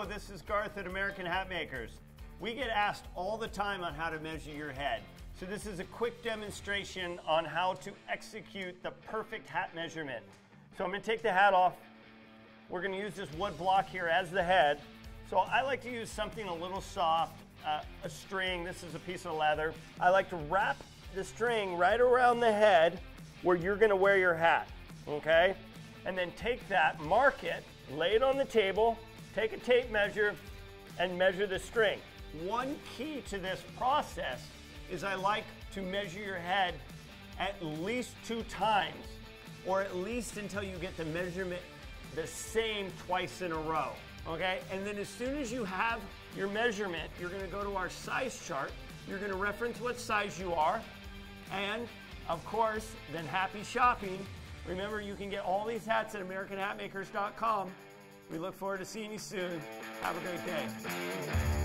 Hello, this is Garth at American Hat Makers. We get asked all the time on how to measure your head. So this is a quick demonstration on how to execute the perfect hat measurement. So I'm going to take the hat off. We're going to use this wood block here as the head. So I like to use something a little soft, a string. This is a piece of leather. I like to wrap the string right around the head where you're going to wear your hat, okay? And then take that, mark it, lay it on the table, take a tape measure, and measure the string. One key to this process is I like to measure your head at least 2 times, or at least until you get the measurement the same twice in a row, okay? And then as soon as you have your measurement, you're gonna go to our size chart, you're gonna reference what size you are, and of course, then happy shopping. Remember, you can get all these hats at AmericanHatMakers.com. We look forward to seeing you soon. Have a great day.